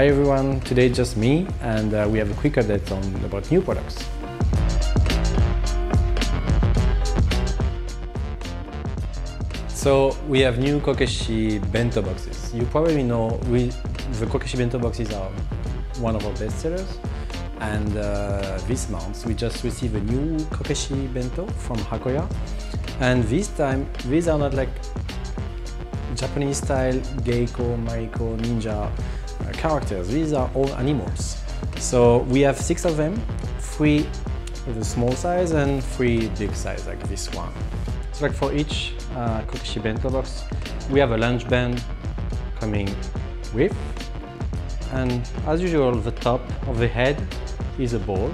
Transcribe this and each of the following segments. Hi everyone, today just me, and we have a quick update on about new products. So we have new Kokeshi bento boxes. You probably know the Kokeshi bento boxes are one of our best sellers, and this month we just received a new Kokeshi bento from Hakoya, and this time these are not like Japanese style geiko, mariko, ninja characters. These are all animals. So we have 6 of them, 3 with a small size and 3 big size like this one. So like for each Kokeshi bento box, we have a lunch band coming with, and as usual the top of the head is a ball.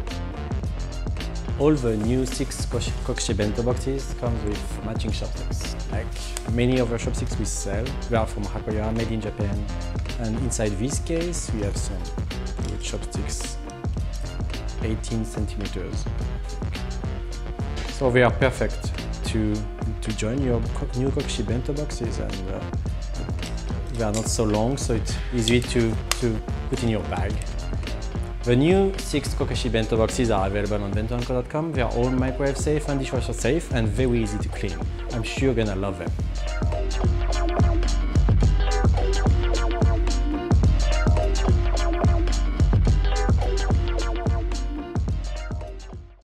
All the new 6 Kokeshi bento boxes comes with matching chopsticks. Like many of the chopsticks we sell, they are from Hakoya, made in Japan. And inside this case we have some with chopsticks 18 cm. So they are perfect to join your new Kokeshi bento boxes, and they are not so long, so it's easy to put in your bag. The new 6 Kokeshi bento boxes are available on bentoanko.com. They are all microwave safe and dishwasher safe and very easy to clean. I'm sure you're gonna love them.